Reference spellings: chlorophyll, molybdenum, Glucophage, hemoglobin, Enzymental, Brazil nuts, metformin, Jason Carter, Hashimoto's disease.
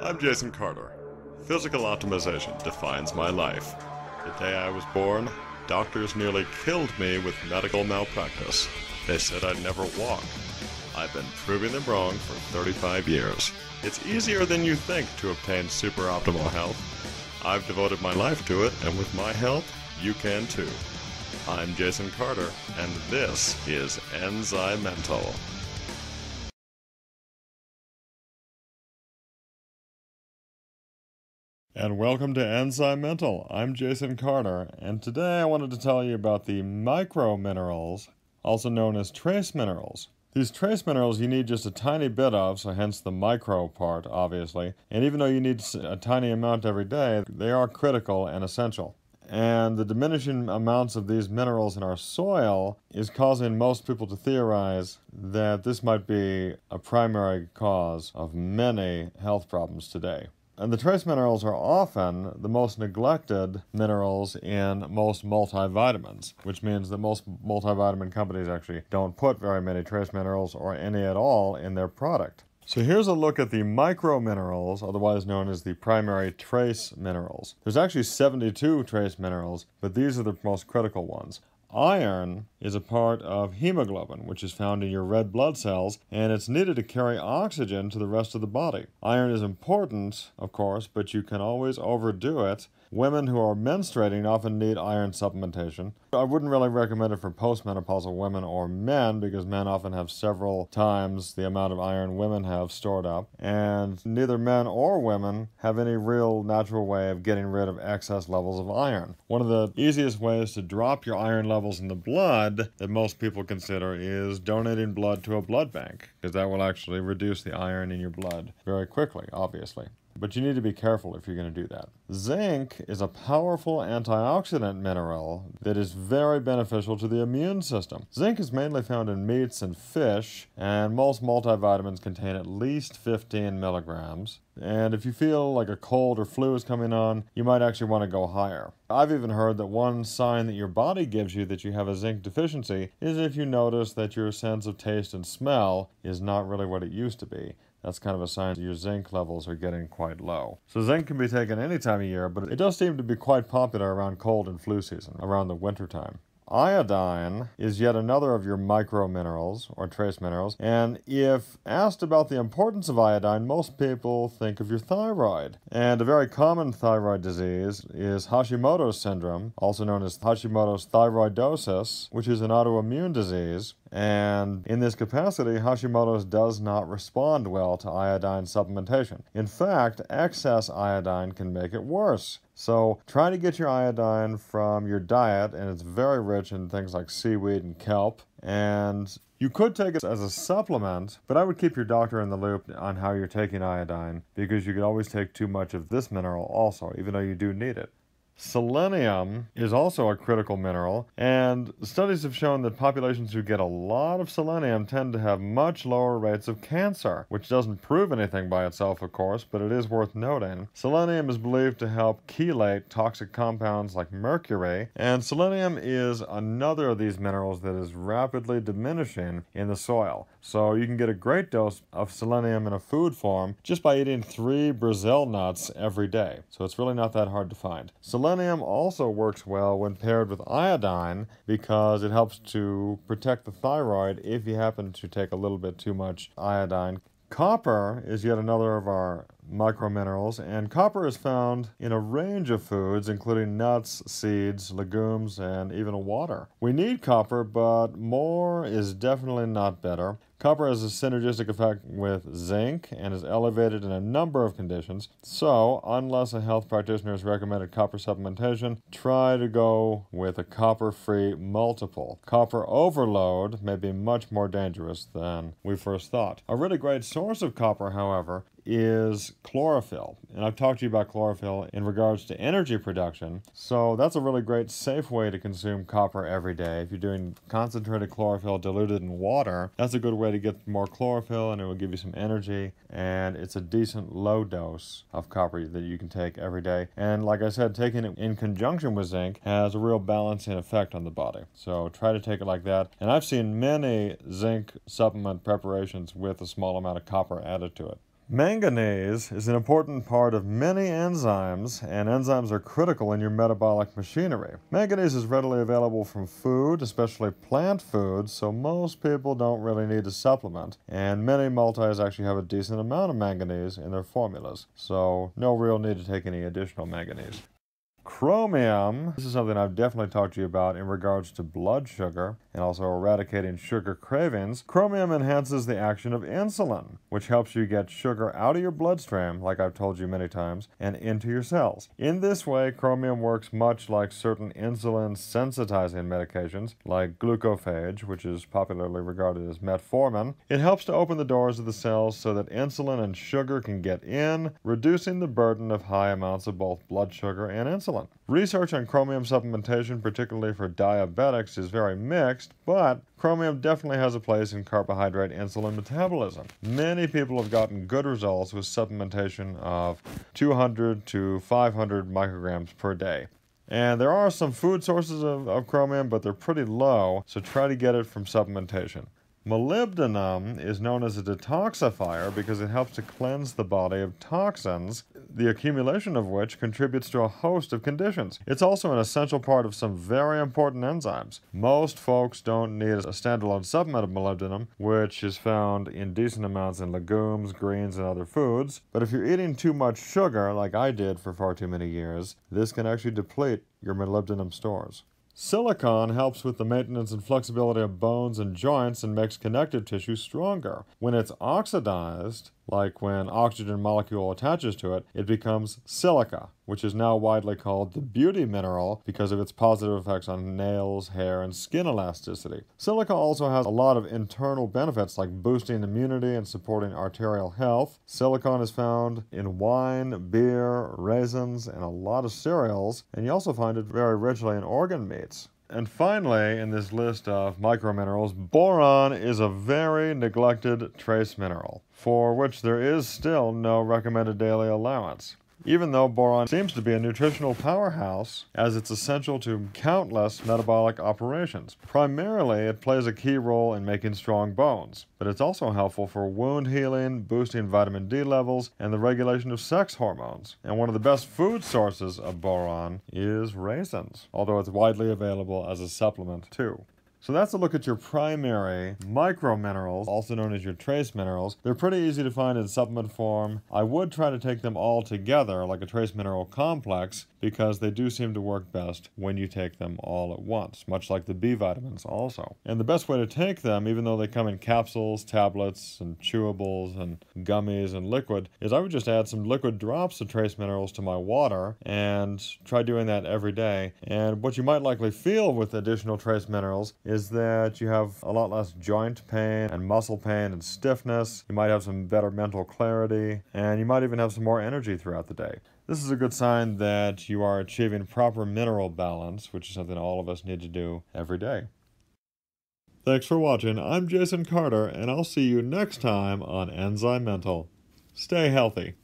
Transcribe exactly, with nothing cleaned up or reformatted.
I'm Jason Carter. Physical optimization defines my life. The day I was born, doctors nearly killed me with medical malpractice. They said I'd never walk. I've been proving them wrong for thirty-five years. It's easier than you think to obtain super optimal health. I've devoted my life to it, and with my help, you can too. I'm Jason Carter, and this is Enzymental. And welcome to Enzymental. I'm Jason Carter, and today I wanted to tell you about the microminerals, also known as trace minerals. These trace minerals you need just a tiny bit of, so hence the micro part, obviously. And even though you need a tiny amount every day, they are critical and essential. And the diminishing amounts of these minerals in our soil is causing most people to theorize that this might be a primary cause of many health problems today. And the trace minerals are often the most neglected minerals in most multivitamins, which means that most multivitamin companies actually don't put very many trace minerals or any at all in their product. So here's a look at the microminerals, otherwise known as the primary trace minerals. There's actually seventy-two trace minerals, but these are the most critical ones. Iron is a part of hemoglobin, which is found in your red blood cells, and it's needed to carry oxygen to the rest of the body. Iron is important, of course, but you can always overdo it. Women who are menstruating often need iron supplementation. I wouldn't really recommend it for postmenopausal women or men, because men often have several times the amount of iron women have stored up, and neither men or women have any real natural way of getting rid of excess levels of iron. One of the easiest ways to drop your iron levels in the blood that most people consider is donating blood to a blood bank, because that will actually reduce the iron in your blood very quickly, obviously. But you need to be careful if you're going to do that. Zinc is a powerful antioxidant mineral that is very beneficial to the immune system. Zinc is mainly found in meats and fish, and most multivitamins contain at least fifteen milligrams. And if you feel like a cold or flu is coming on, you might actually want to go higher. I've even heard that one sign that your body gives you that you have a zinc deficiency is if you notice that your sense of taste and smell is not really what it used to be. That's kind of a sign that your zinc levels are getting quite low. So zinc can be taken any time of year, but it does seem to be quite popular around cold and flu season, around the winter time. Iodine is yet another of your microminerals, or trace minerals, and if asked about the importance of iodine, most people think of your thyroid. And a very common thyroid disease is Hashimoto's syndrome, also known as Hashimoto's thyroidosis, which is an autoimmune disease. And in this capacity, Hashimoto's does not respond well to iodine supplementation. In fact, excess iodine can make it worse. So try to get your iodine from your diet, and it's very rich in things like seaweed and kelp. And you could take it as a supplement, but I would keep your doctor in the loop on how you're taking iodine, because you could always take too much of this mineral also, even though you do need it. Selenium is also a critical mineral, and studies have shown that populations who get a lot of selenium tend to have much lower rates of cancer, which doesn't prove anything by itself, of course, but it is worth noting. Selenium is believed to help chelate toxic compounds like mercury, and selenium is another of these minerals that is rapidly diminishing in the soil. So you can get a great dose of selenium in a food form just by eating three Brazil nuts every day, so it's really not that hard to find. Selenium also works well when paired with iodine, because it helps to protect the thyroid if you happen to take a little bit too much iodine. Copper is yet another of our microminerals, and copper is found in a range of foods, including nuts, seeds, legumes, and even water. We need copper, but more is definitely not better. Copper has a synergistic effect with zinc and is elevated in a number of conditions. So, unless a health practitioner has recommended copper supplementation, try to go with a copper-free multiple. Copper overload may be much more dangerous than we first thought. A really great source of copper, however, is chlorophyll. And I've talked to you about chlorophyll in regards to energy production. So that's a really great safe way to consume copper every day. If you're doing concentrated chlorophyll diluted in water, that's a good way to get more chlorophyll, and it will give you some energy. And it's a decent low dose of copper that you can take every day. And like I said, taking it in conjunction with zinc has a real balancing effect on the body. So try to take it like that. And I've seen many zinc supplement preparations with a small amount of copper added to it. Manganese is an important part of many enzymes, and enzymes are critical in your metabolic machinery. Manganese is readily available from food, especially plant foods, so most people don't really need a supplement, and many multis actually have a decent amount of manganese in their formulas, so no real need to take any additional manganese. Chromium, this is something I've definitely talked to you about in regards to blood sugar and also eradicating sugar cravings. Chromium enhances the action of insulin, which helps you get sugar out of your bloodstream, like I've told you many times, and into your cells. In this way, chromium works much like certain insulin sensitizing medications, like glucophage, which is popularly regarded as metformin. It helps to open the doors of the cells so that insulin and sugar can get in, reducing the burden of high amounts of both blood sugar and insulin. Research on chromium supplementation, particularly for diabetics, is very mixed, but chromium definitely has a place in carbohydrate insulin metabolism. Many people have gotten good results with supplementation of two hundred to five hundred micrograms per day. And there are some food sources of, of chromium, but they're pretty low, so try to get it from supplementation. Molybdenum is known as a detoxifier because it helps to cleanse the body of toxins, the accumulation of which contributes to a host of conditions. It's also an essential part of some very important enzymes. Most folks don't need a standalone supplement of molybdenum, which is found in decent amounts in legumes, greens, and other foods. But if you're eating too much sugar, like I did for far too many years, this can actually deplete your molybdenum stores. Silicon helps with the maintenance and flexibility of bones and joints and makes connective tissue stronger. When it's oxidized, like when oxygen molecule attaches to it, it becomes silica, which is now widely called the beauty mineral because of its positive effects on nails, hair, and skin elasticity. Silica also has a lot of internal benefits like boosting immunity and supporting arterial health. Silicon is found in wine, beer, raisins, and a lot of cereals, and you also find it very richly in organ meats. And finally, in this list of microminerals, boron is a very neglected trace mineral, for which there is still no recommended daily allowance. Even though boron seems to be a nutritional powerhouse, as it's essential to countless metabolic operations. Primarily, it plays a key role in making strong bones, but it's also helpful for wound healing, boosting vitamin D levels, and the regulation of sex hormones. And one of the best food sources of boron is raisins, although it's widely available as a supplement too. So that's a look at your primary microminerals, also known as your trace minerals. They're pretty easy to find in supplement form. I would try to take them all together like a trace mineral complex because they do seem to work best when you take them all at once, much like the B vitamins also. And the best way to take them, even though they come in capsules, tablets, and chewables, and gummies, and liquid, is I would just add some liquid drops of trace minerals to my water and try doing that every day. And what you might likely feel with additional trace minerals is that you have a lot less joint pain and muscle pain and stiffness. You might have some better mental clarity, and you might even have some more energy throughout the day. This is a good sign that you are achieving proper mineral balance, which is something all of us need to do every day. Thanks for watching. I'm Jason Carter, and I'll see you next time on Enzymental. Stay healthy.